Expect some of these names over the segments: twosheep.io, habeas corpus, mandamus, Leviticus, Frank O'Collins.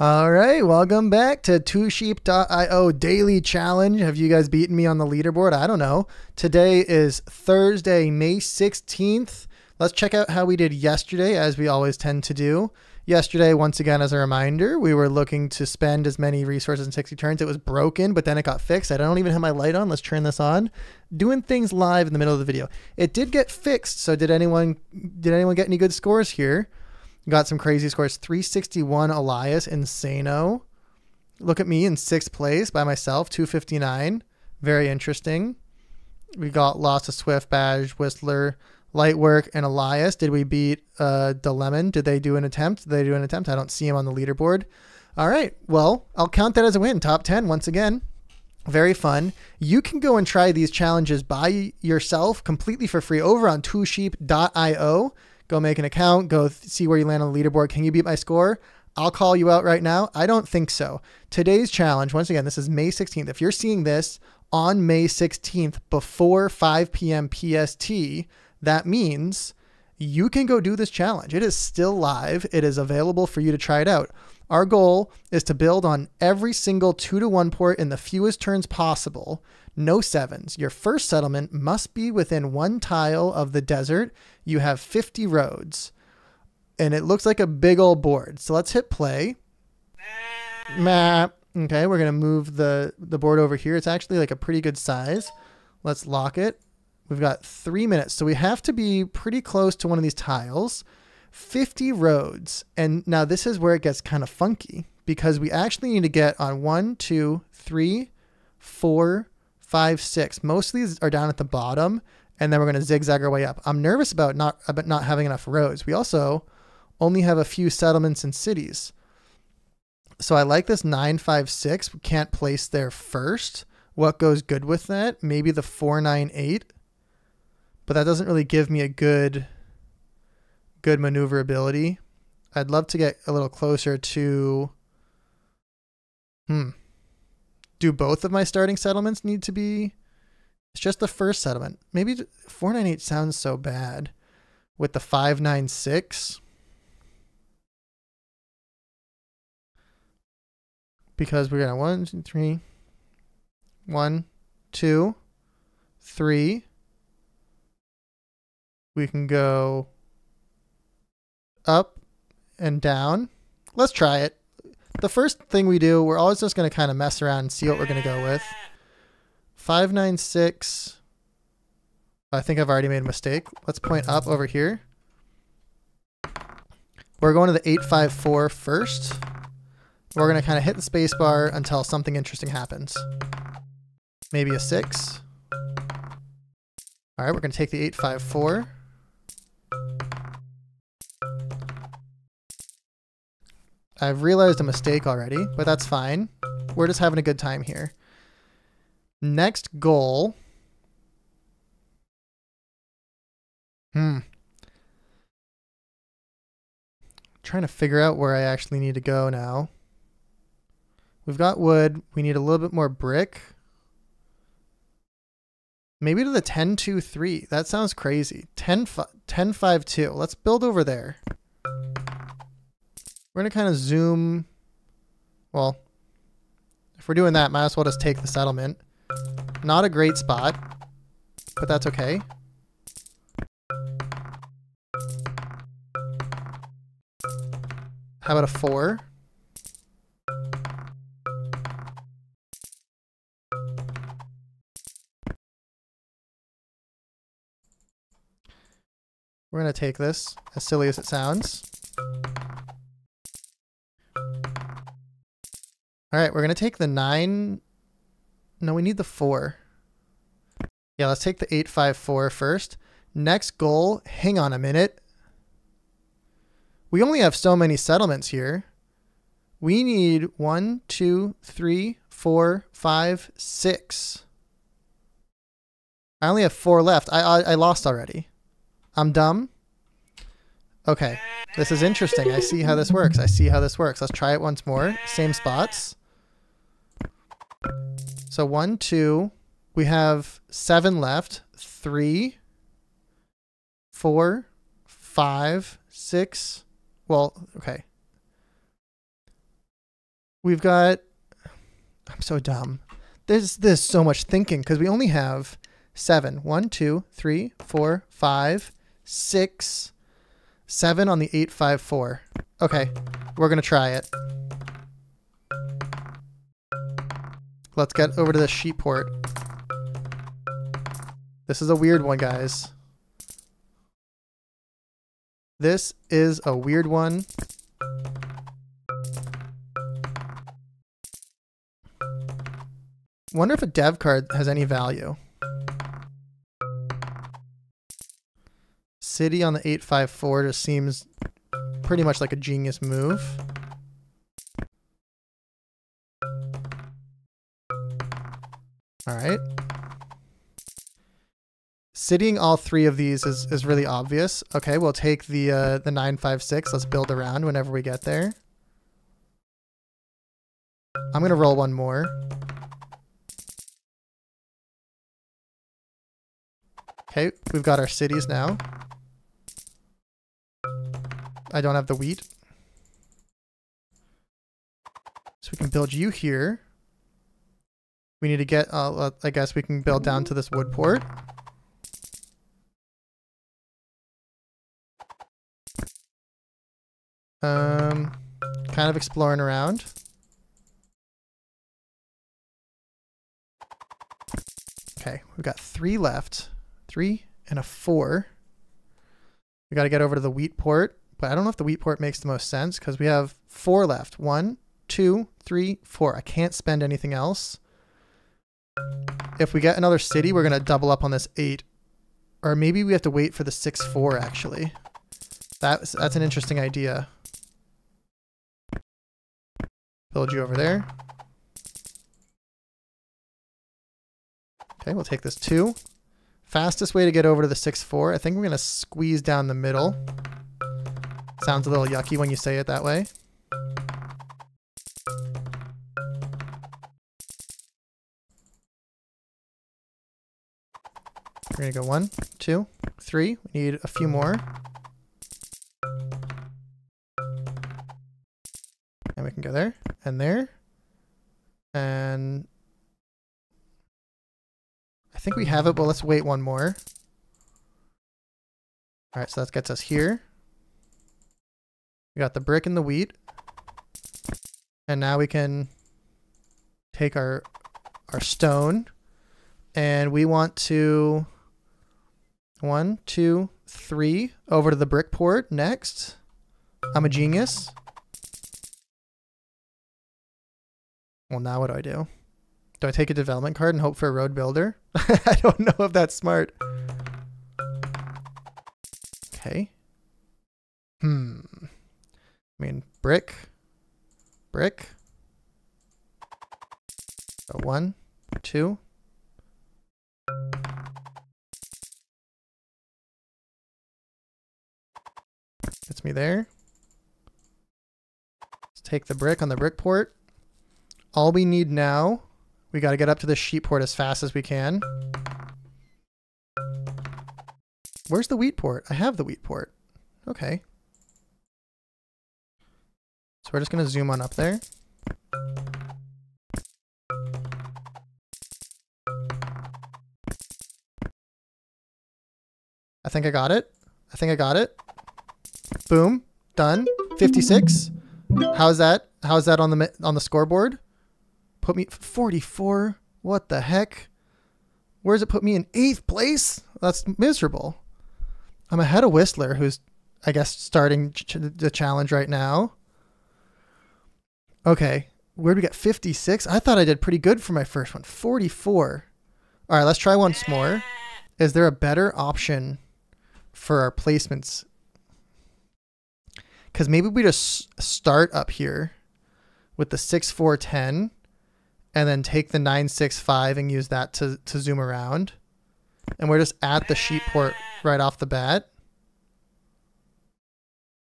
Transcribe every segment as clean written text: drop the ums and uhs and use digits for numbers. All right, welcome back to twosheep.io daily challenge. Have you guys beaten me on the leaderboard? I don't know. Today is Thursday, May 16th. Let's check out how we did yesterday, as we always tend to do. Yesterday, once again, as a reminder, we were looking to spend as many resources in 60 turns. It was broken, but then it got fixed. I don't even have my light on. Let's turn this on. Doing things live in the middle of the video. It did get fixed, so did anyone get any good scores here? Got some crazy scores. 361 Elias, Insano. Look at me in 6th place by myself, 259. Very interesting. We got lots of Swift, Badge, Whistler, Lightwork, and Elias. Did we beat DeLemon? Did they do an attempt? Did they do an attempt? I don't see him on the leaderboard. All right. Well, I'll count that as a win. Top 10 once again. Very fun. You can go and try these challenges by yourself completely for free over on twosheep.io. Go make an account, go see where you land on the leaderboard. Can you beat my score? I'll call you out right now. I don't think so. Today's challenge, once again, this is May 16th. If you're seeing this on May 16th before 5 p.m. PST, that means you can go do this challenge. It is still live. It is available for you to try it out. Our goal is to build on every single 2-to-1 port in the fewest turns possible. No sevens. Your first settlement must be within one tile of the desert. You have 50 roads. And it looks like a big old board. So let's hit play. Map. Okay, we're going to move the board over here. It's actually like a pretty good size. Let's lock it. We've got 3 minutes. So we have to be pretty close to one of these tiles. 50 roads. And now this is where it gets kind of funky, because we actually need to get on 1, 2, 3, 4, 5, 6. Most of these are down at the bottom, and then we're going to zigzag our way up. I'm nervous about not having enough roads. We also only have a few settlements and cities. So I like this 9, 5, 6. We can't place there first. What goes good with that? Maybe the 4, 9, 8. But that doesn't really give me a good maneuverability. I'd love to get a little closer to, do both of my starting settlements need to be, it's just the first settlement. Maybe 4, 9, 8 sounds so bad with the 5, 9, 6, because we're gonna 1, 2, 3, 1, 2, 3. We can go up and down. Let's try it. The first thing we do, we're always just going to kind of mess around and see what we're going to go with. 5, 9, 6. I think I've already made a mistake. Let's point up over here. We're going to the 8, 5, 4 first. We're going to kind of hit the space bar until something interesting happens. Maybe a 6. All right, we're going to take the 8, 5, 4. I've realized a mistake already, but that's fine. We're just having a good time here. Next goal. Trying to figure out where I actually need to go now. We've got wood. We need a little bit more brick. Maybe to the 10, 2, 3. That sounds crazy. 10, 5, 2. Let's build over there. We're going to kind of zoom. Well, if we're doing that, might as well just take the settlement. Not a great spot, but that's okay. How about a 4? We're going to take this, as silly as it sounds. All right, we're going to take the 9. No, we need the 4. Yeah, let's take the 8, 5, 4 first. Next goal. Hang on a minute. We only have so many settlements here. We need 1, 2, 3, 4, 5, 6. I only have 4 left. I lost already. I'm dumb. Okay, this is interesting. I see how this works. Let's try it once more. Same spots. So 1, 2, we have 7 left. 3, 4, 5, 6. Well, okay. We've got, I'm so dumb. There's so much thinking because we only have 7. 1, 2, 3, 4, 5, 6, 7 on the 8, 5, 4. Okay, we're going to try it. Let's get over to the sheep port. This is a weird one, guys. This is a weird one. Wonder if a dev card has any value. City on the 854 just seems pretty much like a genius move. All right. Citying all three of these is really obvious. Okay, we'll take the 956. Let's build around whenever we get there. I'm gonna roll one more. Okay, we've got our cities now. I don't have the wheat. So we can build you here. We need to get, I guess we can build down to this wood port. Kind of exploring around. Okay, we've got 3 left. 3 and a 4. We got to get over to the wheat port, but I don't know if the wheat port makes the most sense because we have 4 left. 1, 2, 3, 4. I can't spend anything else. If we get another city, we're going to double up on this 8. Or maybe we have to wait for the 6, 4 actually. That's an interesting idea. Build you over there. Okay, we'll take this 2. Fastest way to get over to the 6-4. I think we're going to squeeze down the middle. Sounds a little yucky when you say it that way. We're going to go 1, 2, 3. We need a few more. And we can go there. And I think we have it, but let's wait one more. All right, so that gets us here. We got the brick and the wheat. And now we can take our stone. And we want to 1, 2, 3 over to the brick port next. I'm a genius. Well, now what do I do? Do I take a development card and hope for a road builder? I don't know if that's smart. Okay. I mean, brick. So 1, 2. Gets me there. Let's take the brick on the brick port. All we need now, we got to get up to the sheep port as fast as we can. Where's the wheat port? I have the wheat port. Okay. So we're just going to zoom on up there. I think I got it. Boom. Done. 56. How's that on the scoreboard? Put me 44. What the heck? Where's it put me in 8th place? That's miserable. I'm ahead of Whistler, who's, I guess, starting the challenge right now. Okay, where do we get 56? I thought I did pretty good for my first one. 44. All right, let's try once more. Is there a better option for our placements? Because maybe we just start up here with the 6, 4, 10. And then take the 9, 6, 5 and use that to zoom around. And we're just at the sheep port right off the bat.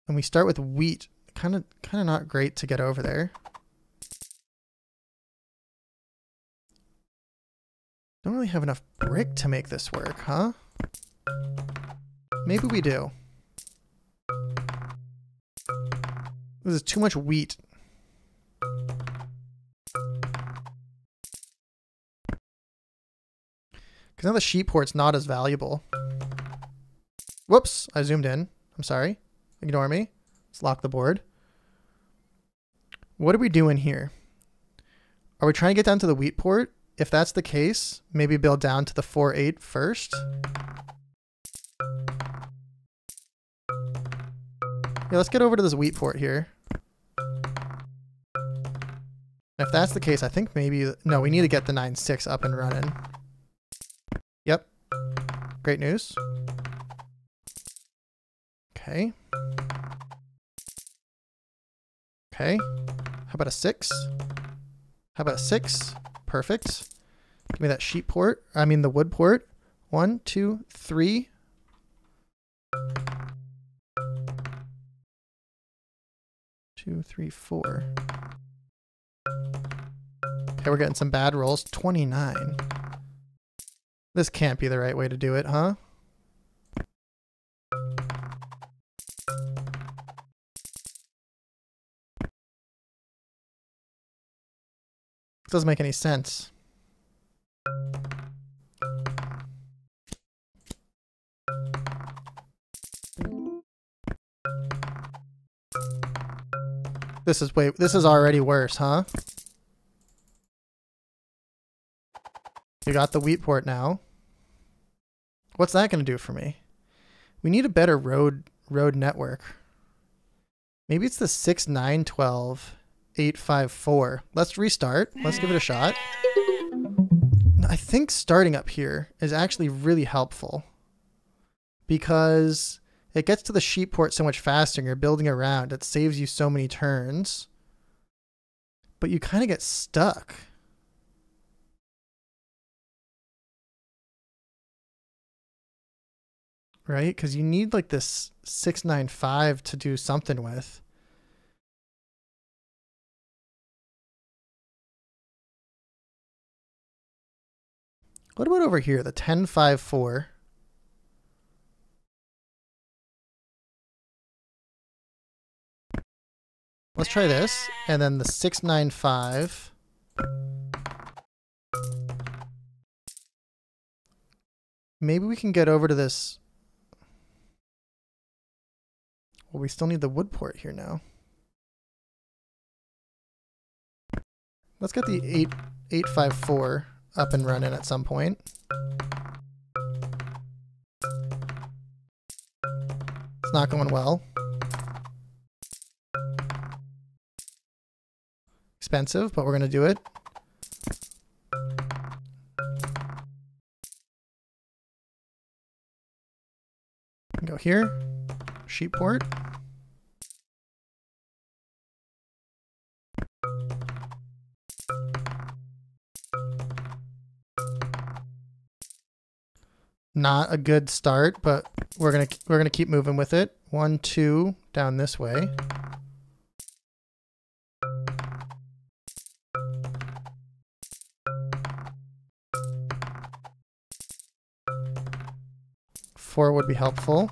And we start with wheat. Kind of not great to get over there. Don't really have enough brick to make this work, huh? Maybe we do. This is too much wheat. Because now the sheep hort's not as valuable. Whoops, I zoomed in. I'm sorry. Ignore me. Let's lock the board. What are we doing here? Are we trying to get down to the wheat port? If that's the case, maybe build down to the 4-8 first. Yeah, let's get over to this wheat port here. And if that's the case, I think maybe... No, we need to get the 9-6 up and running. Yep. Great news. Okay. Okay. How about a 6? How about a 6? Perfect. Give me that sheep port. I mean the wood port. 1, 2, 3. Two, three, four. Okay, we're getting some bad rolls. 29. This can't be the right way to do it, huh? Doesn't make any sense. This is already worse, huh? You got the wheat port now. What's that going to do for me? We need a better road network. Maybe it's the 6, 9, 12, 8, 5, 4. Let's restart. Let's give it a shot. I think starting up here is actually really helpful because it gets to the sheep port so much faster and you're building around. It saves you so many turns, but you kind of get stuck. Right? Because you need like this 695 to do something with. What about over here, the 10-5-4? Let's try this, and then the 6-9-5. Maybe we can get over to this. Well, we still need the wood port here now. Let's get the 8-8-5-4. Up and running at some point. It's not going well. Expensive, but we're going to do it. Go here, sheep port. Not a good start, but we're gonna keep moving with it. 1, 2 down this way. Four would be helpful.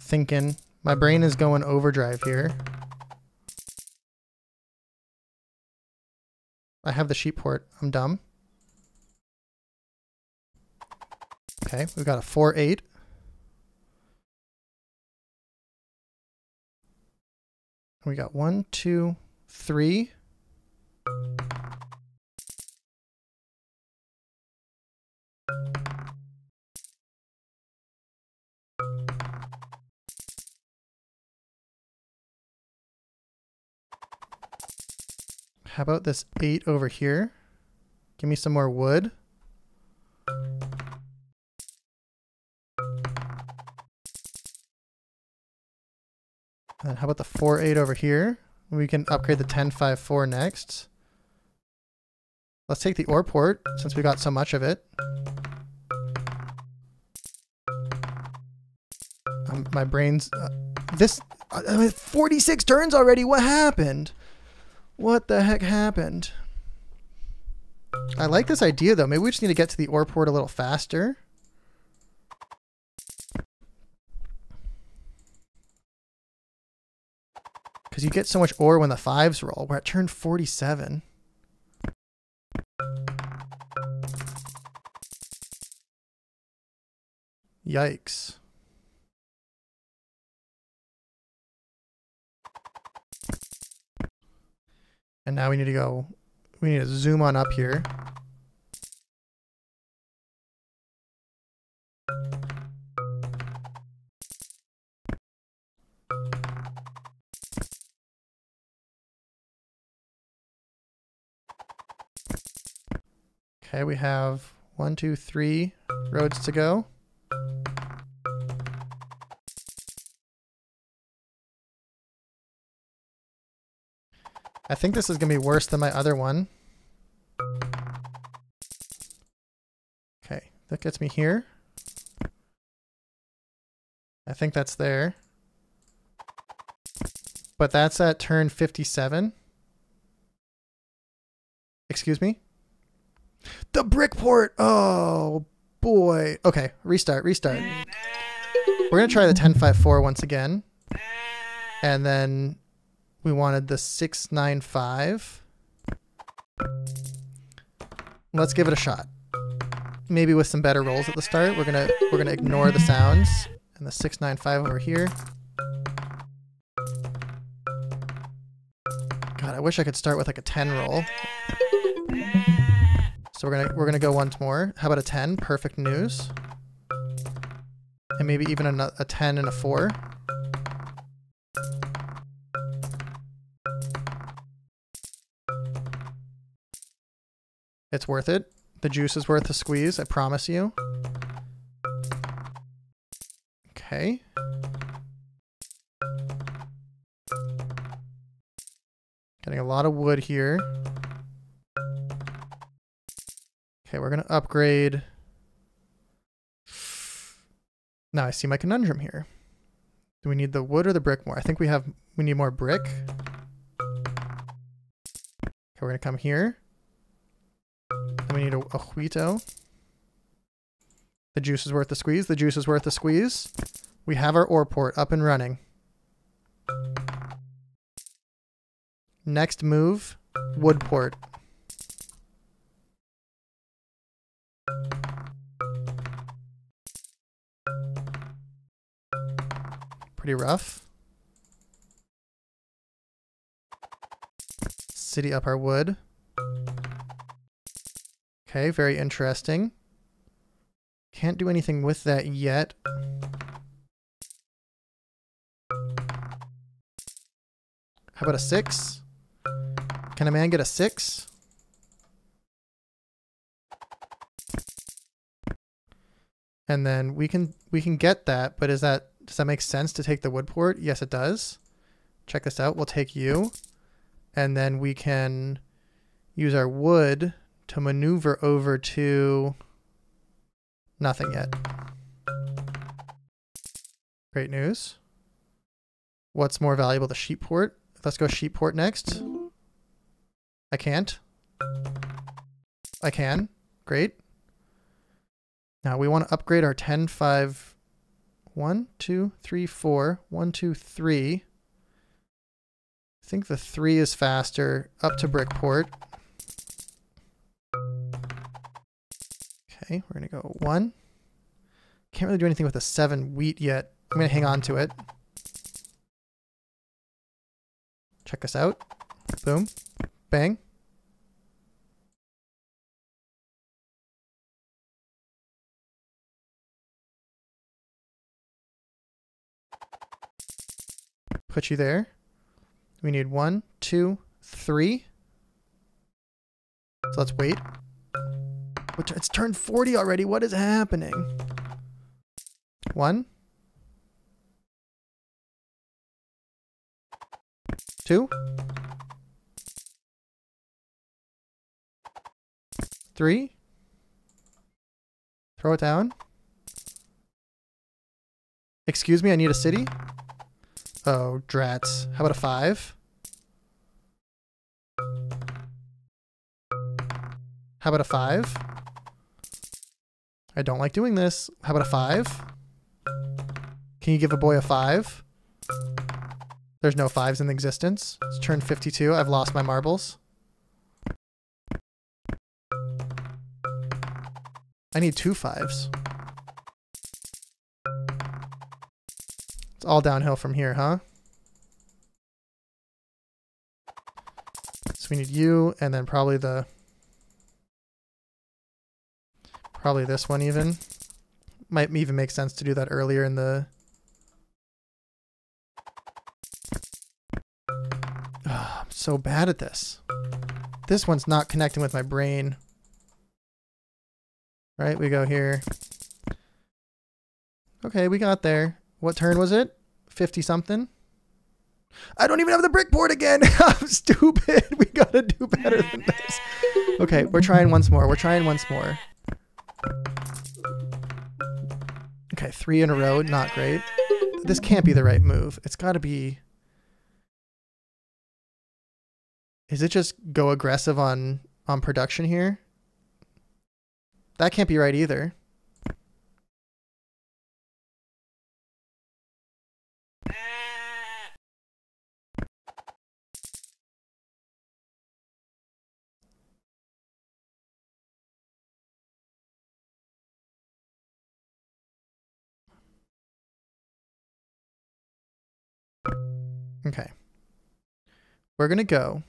Thinking. My brain is going overdrive here. I have the sheep port. I'm dumb. Okay, we've got a 4-8. We got 1, 2, 3. How about this 8 over here? Give me some more wood. And how about the 4-8 over here? We can upgrade the 10-5-4 next. Let's take the ore port since we got so much of it. My brain's... I mean, 46 turns already! What happened? What the heck happened? I like this idea though. Maybe we just need to get to the ore port a little faster. because you get so much ore when the fives roll. We're at turn 47. Yikes. And now we need to go, we need to zoom on up here. Okay, we have 1, 2, 3 roads to go. I think this is going to be worse than my other one. Okay, that gets me here. I think that's there. But that's at turn 57. Excuse me? The brick port! Oh, boy. Okay, restart. We're going to try the 10-5-4 once again. And then... we wanted the 6-9-5. Let's give it a shot. Maybe with some better rolls at the start. We're gonna ignore the sounds and the 6-9-5 over here. God, I wish I could start with like a 10 roll. So we're gonna go once more. How about a 10? Perfect news. And maybe even a 10 and a 4. It's worth it. The juice is worth the squeeze, I promise you. Okay. Getting a lot of wood here. Okay, we're gonna upgrade. Now I see my conundrum here. Do we need the wood or the brick more? I think we need more brick. Okay, we're gonna come here. We need a Huito. The juice is worth the squeeze. The juice is worth the squeeze. We have our ore port up and running. Next move, wood port. Pretty rough. City up our wood. Okay, very interesting. Can't do anything with that yet. How about a 6? Can a man get a 6? And then we can get that, but does that make sense to take the wood port? Yes, it does. Check this out. We'll take you. And then we can use our wood to maneuver over to nothing yet. Great news. What's more valuable, the sheep port? Let's go sheep port next. I can't. I can. Great. Now we want to upgrade our 10-5. 1, 2, 3, 4. 1, 2, 3. I think the 3 is faster. Up to brick port. Okay, we're gonna go 1. Can't really do anything with a 7 wheat yet. I'm gonna hang on to it. Check this out. Boom. Bang. Put you there. We need 1, 2, 3. So let's wait. It's turned 40 already. What is happening? 1, 2, 3. Throw it down. Excuse me, I need a city. Oh, drats. How about a 5? How about a 5? I don't like doing this. How about a 5? Can you give a boy a 5? There's no fives in existence. It's turn 52. I've lost my marbles. I need 2 5s. It's all downhill from here, huh? So we need you, and then probably the... probably this one even. Might even make sense to do that earlier in the... Oh, I'm so bad at this. This one's not connecting with my brain. Right, we go here. Okay, we got there. What turn was it? 50-something? I don't even have the brick board again! I'm stupid! We gotta do better than this. Okay, we're trying once more. We're trying once more. Okay, 3 in a row. Not great. This can't be the right move. It's gotta be... Is it just go aggressive on production here? That can't be right either. Okay. We're gonna go.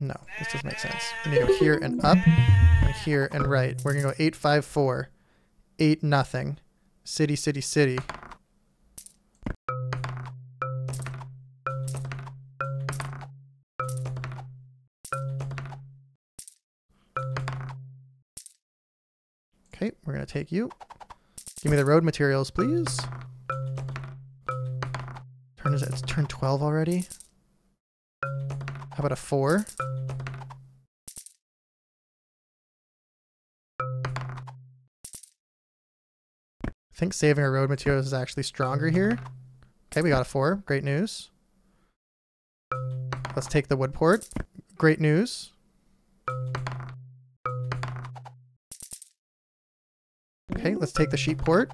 No, this doesn't make sense. We need to go here and up, and here and right. We're gonna go 8 5 4, 8 0, city city city. Okay, we're gonna take you. Give me the road materials, please. Turn is it's turn 12 already. How about a 4? I think saving our road materials is actually stronger here. Okay, we got a 4. Great news. Let's take the wood port. Great news. Okay, let's take the sheep port.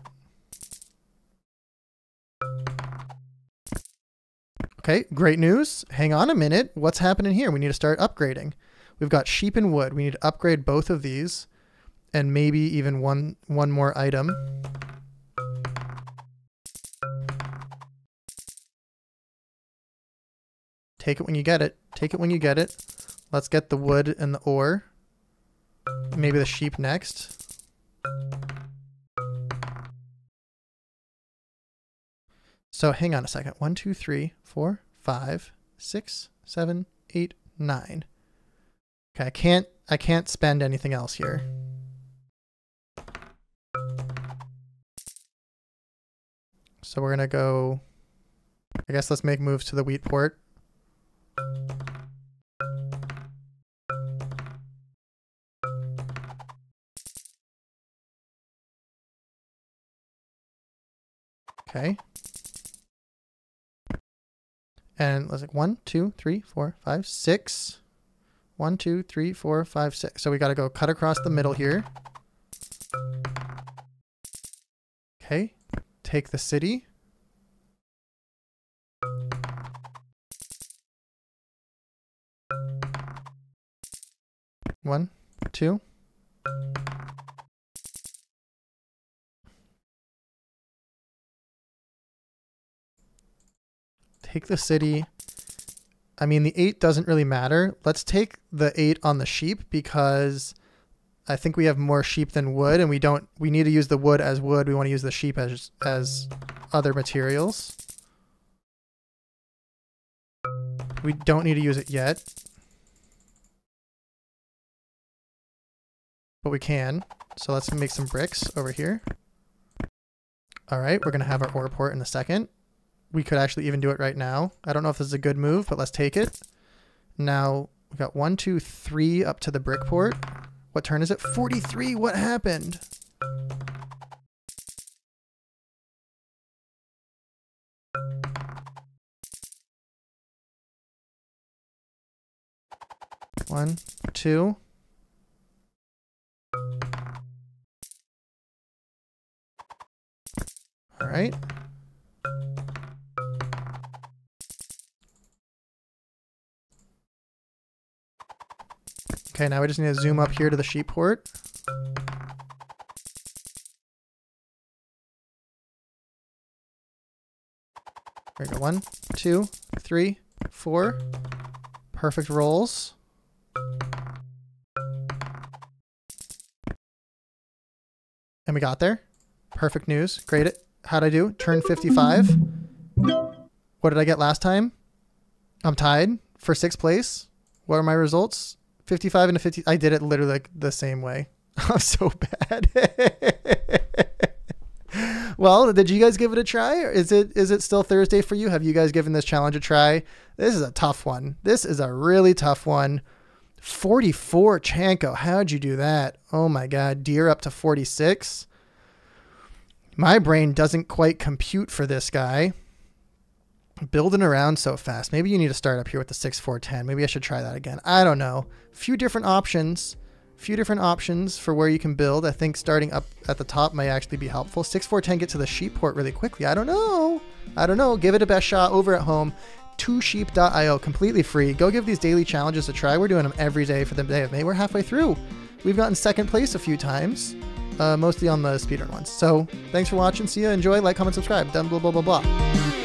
Okay, great news. Hang on a minute. What's happening here? We need to start upgrading. We've got sheep and wood. We need to upgrade both of these and maybe even one more item. Take it when you get it. Take it when you get it. Let's get the wood and the ore. Maybe the sheep next. So hang on a second. 1 2 3 4 5 6 7 8 9. Okay, I can't spend anything else here. So we're gonna go. I guess let's make moves to the wheat port. Okay. And let's like 1 2 3 4 5 6. 1 2 3 4 5 6. So we got to go cut across the middle here. Okay. Take the city. One, two. Take the city. I mean, the 8 doesn't really matter. Let's take the 8 on the sheep because I think we have more sheep than wood, and we need to use the wood as wood. We want to use the sheep as other materials. We don't need to use it yet, but we can. So let's make some bricks over here. All right, we're going to have our ore port in a second. We could actually even do it right now. I don't know if this is a good move, but let's take it. Now we've got 1 2 3 up to the brick port. What turn is it? 43. What happened? One, two. All right? Okay, now we just need to zoom up here to the sheep port. There we go, 1, 2, 3, 4. Perfect rolls. And we got there. Perfect news. Grade it. How'd I do? Turn 55. What did I get last time? I'm tied for 6th place. What are my results? 55 into 50. I did it literally like the same way. I'm so bad. Well, did you guys give it a try? Or is it still Thursday for you? Have you guys given this challenge a try? This is a tough one. This is a really tough one. 44 Chanko. How'd you do that? Oh my God. Deer up to 46. My brain doesn't quite compute for this guy. Building around so fast. Maybe you need to start up here with the 6, 4, 10. Maybe I should try that again. I don't know. Few different options for where you can build. I think starting up at the top may actually be helpful. 6, 4, 10, get to the sheep port really quickly. I don't know. Give it a best shot over at home. twosheep.io, completely free. Go give these daily challenges a try. We're doing them every day for the day of May. We're halfway through. We've gotten 2nd place a few times, mostly on the speedrun ones. So thanks for watching. See ya. Enjoy. Like, comment, subscribe. Done. Blah, blah, blah, blah.